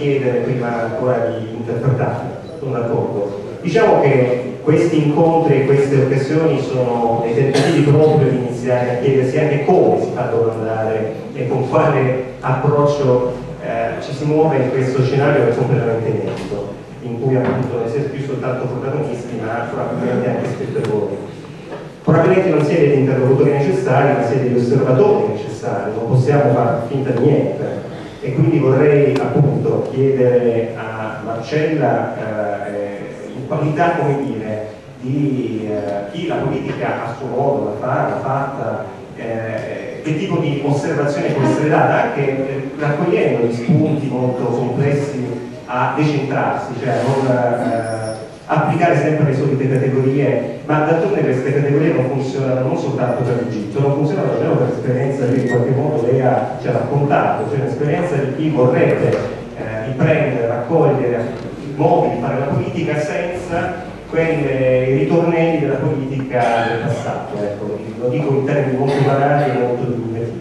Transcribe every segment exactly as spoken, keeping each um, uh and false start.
chiedere prima ancora di interpretarlo. Sono d'accordo. Diciamo che questi incontri e queste occasioni sono dei tentativi proprio di iniziare a chiedersi anche come si fa ad andare e con quale approccio eh, ci si muove in questo scenario che è completamente inedito, in cui appunto non siete più soltanto protagonisti ma probabilmente anche spettatori. Probabilmente non siete gli interlocutori necessari, ma siete gli osservatori necessari, non possiamo far finta di niente. E quindi vorrei appunto chiedere a Marcella, eh, in qualità, come dire, di eh, chi la politica a suo modo la fa, l'ha fatta, eh, che tipo di osservazione può essere data, anche eh, raccogliendo gli spunti molto complessi a decentrarsi, cioè a non eh, applicare sempre le solite categorie, ma d'altronde queste categorie non funzionano non soltanto per l'Egitto, non funzionano almeno per l'esperienza che in qualche modo lei ha, ci ha raccontato, cioè l'esperienza di chi vorrebbe eh, riprendere, raccogliere modi di fare la politica senza quei ritornelli della politica del passato, ecco, lo dico in termini molto banali e molto divulgativi.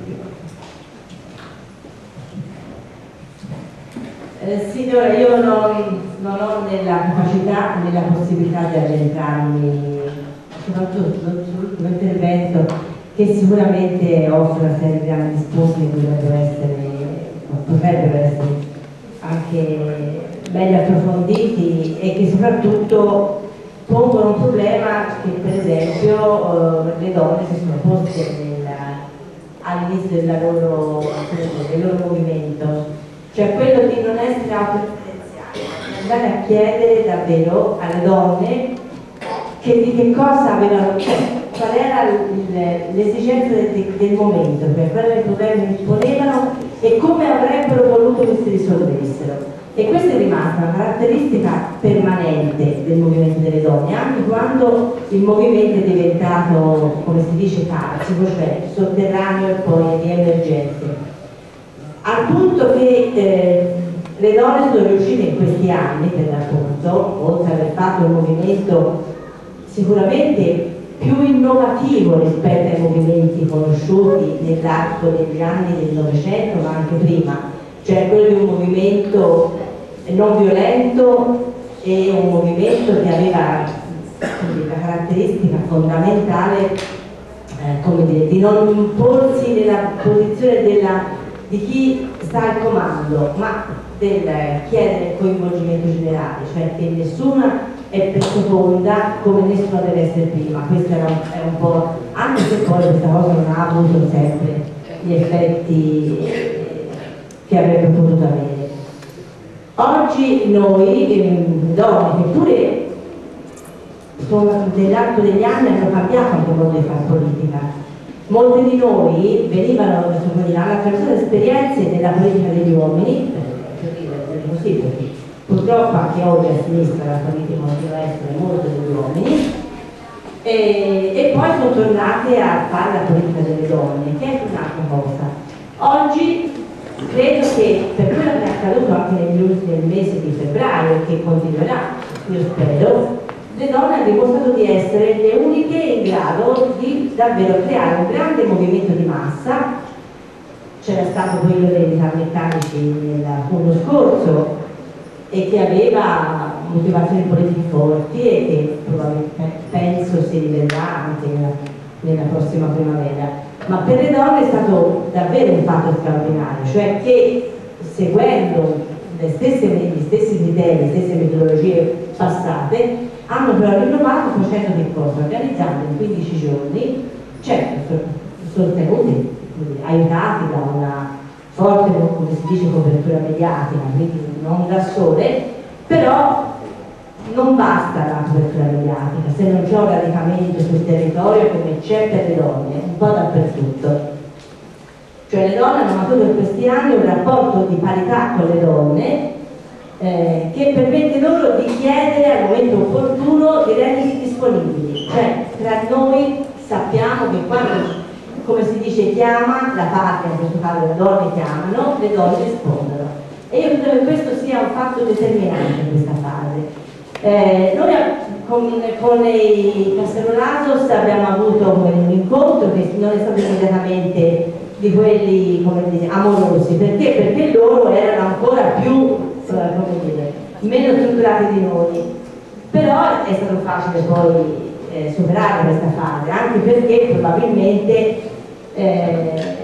Eh, signora, io non, non ho né la capacità né la possibilità di addentrarmi, soprattutto sull'ultimo intervento, che sicuramente offre una serie di grandi spunti che potrebbero essere, potrebbero essere anche belli approfonditi e che soprattutto pongono un problema che per esempio eh, le donne si sono poste all'inizio del loro, del loro movimento, cioè quello di non essere autoreferenziali, andare a chiedere davvero alle donne che, di che cosa avevano, qual era l'esigenza del, del momento, per qual era il problema che ponevano e come avrebbero voluto che si risolvessero. E questa è rimasta una caratteristica permanente del movimento delle donne, anche quando il movimento è diventato, come si dice, carsico, cioè sotterraneo e poi di emergenze. Al punto che eh, le donne sono riuscite in questi anni, per l'appunto, oltre ad aver fatto un movimento sicuramente più innovativo rispetto ai movimenti conosciuti nell'arco degli anni del Novecento, ma anche prima, cioè quello di un movimento non violento e un movimento che aveva la caratteristica fondamentale eh, come dire, di non imporsi nella posizione della, di chi sta al comando, ma del chiedere coinvolgimento generale, cioè che nessuna è per seconda come nessuna deve essere prima. Questo era un, era un po', anche se poi questa cosa non ha avuto sempre gli effetti che avrebbe potuto avere. Oggi noi donne, che pure nell'arco degli anni hanno cambiato anche il modo di fare politica, molte di noi venivano attraverso le esperienze della politica degli uomini, così, perché purtroppo anche oggi a sinistra la politica continua a essere molto degli uomini, e, e poi sono tornate a fare la politica delle donne, che è un'altra cosa. Oggi credo che per quello che è accaduto anche nel mese di febbraio, che continuerà, io spero, le donne hanno dimostrato di essere le uniche in grado di davvero creare un grande movimento di massa. C'era stato quello dei metalmeccanici l'anno scorso e che aveva motivazioni politiche forti e che probabilmente penso si rivelerà anche nella, nella prossima primavera. Ma per le donne è stato davvero un fatto straordinario, cioè che seguendo le stesse, gli stessi criteri, le stesse metodologie passate, hanno però rinnovato facendo che cosa? Organizzando in quindici giorni, certo, sostenuti, aiutati da una forte, come si dice, copertura mediatica, quindi non da sole, però non basta la copertura mediatica se non c'è un radicamento sul territorio come c'è per le donne, un po' dappertutto. Cioè le donne hanno avuto in questi anni un rapporto di parità con le donne eh, che permette loro di chiedere al momento opportuno di rendersi disponibili. Cioè tra noi sappiamo che quando, come si dice, chiama la patria, in questo caso le donne chiamano, le donne rispondono. E io credo che questo sia un fatto determinante in questa fase. Eh, noi con, con i Castellonasos abbiamo avuto un incontro che non è stato immediatamente di quelli, come dire, amorosi, perché? Perché loro erano ancora più eh, dovevano venire, meno strutturati di noi, però è stato facile poi eh, superare questa fase, anche perché probabilmente eh,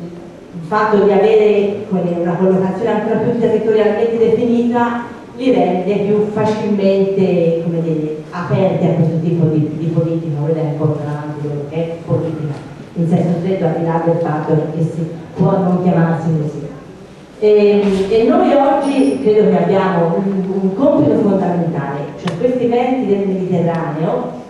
il fatto di avere una collocazione ancora più territorialmente definita li rende più facilmente, come dire, aperti a questo tipo di, di politica, quella che porta avanti quello che è politica in senso stretto, al di là del fatto che si può non chiamarsi così. E, e noi oggi credo che abbiamo un, un compito fondamentale, cioè questi venti del Mediterraneo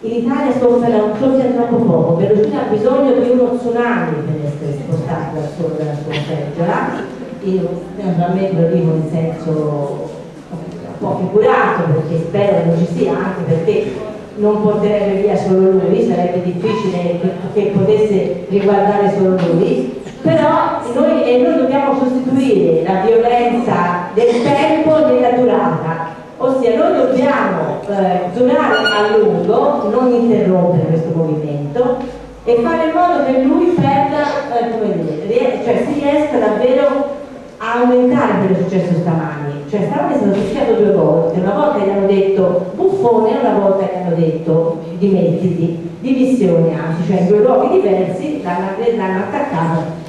in Italia soffiano troppo poco, Perugina ha bisogno di uno tsunami per essere spostato dal sole della sua seggiola. Io naturalmente lo dico in senso un po' figurato, perché spero che non ci sia, anche perché non porterebbe via solo lui, sarebbe difficile che, che potesse riguardare solo lui, però noi, e noi dobbiamo sostituire la violenza del tempo nella durata, ossia noi dobbiamo eh, durare a lungo, non interrompere questo movimento e fare in modo che lui perda, eh, come dire, cioè si riesca davvero a aumentare quello che è successo stamani. Cioè stamane è stato fischiato due volte, una volta gli hanno detto buffone e una volta gli hanno detto dimettiti, divisione anzi, cioè in due luoghi diversi l'hanno attaccato.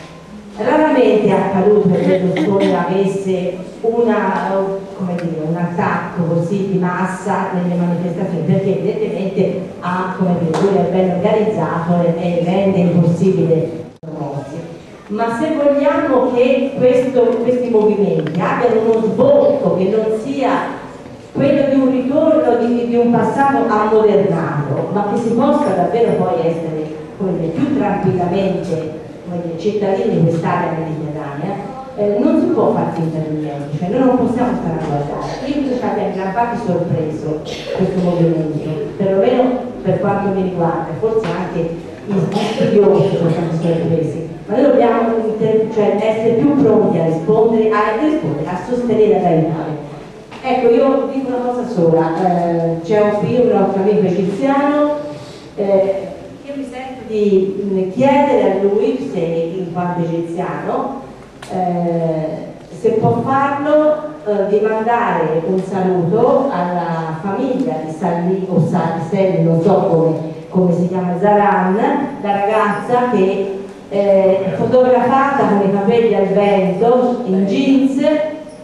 Raramente è accaduto che Berlusconi avesse una, come dire, un attacco così di massa nelle manifestazioni, perché evidentemente ha, come dire, lui è ben organizzato e rende impossibile. Ma se vogliamo che questo, questi movimenti abbiano uno sbocco che non sia quello di un ritorno di, di un passato ammodernato, ma che si possa davvero poi essere, come dire, più tranquillamente, come dire, cittadini di quest'area mediterranea, eh, non si può far finta di niente, cioè noi non possiamo stare a guardare. Io sono stata in gran parte sorpreso questo movimento, perlomeno per quanto mi riguarda, forse anche gli studiosi sono stati sorpresi. Ma noi dobbiamo cioè, essere più pronti a rispondere, a rispondere, a sostenere, ad aiutare. Ecco, io dico una cosa sola, eh, c'è un film, un nostro amico egiziano, eh, io mi sento di chiedere a lui, se in quanto egiziano, eh, se può farlo, eh, di mandare un saluto alla famiglia di Salli, o Salli, non so come, come si chiama, Zaran, la ragazza che Eh, fotografata con i capelli al vento in jeans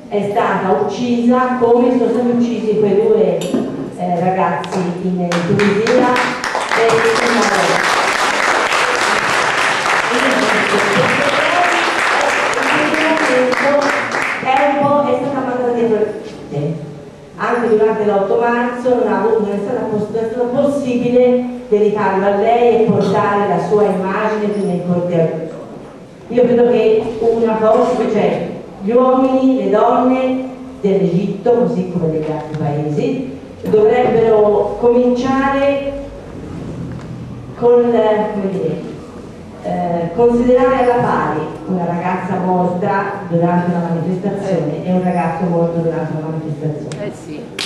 è stata uccisa come sono stati uccisi quei due eh, ragazzi in Tunisia e in Marocco. Tempo è stata mandata dietro le fitte, anche durante l'otto marzo non, ha avuto, non è stato poss possibile dedicarlo a lei e portare la sua immagine fino in corteo. Io credo che una cosa, cioè gli uomini, le donne dell'Egitto, così come degli altri paesi, dovrebbero cominciare con, come dire, eh, considerare alla pari una ragazza morta durante una manifestazione e un ragazzo morto durante una manifestazione. Eh sì.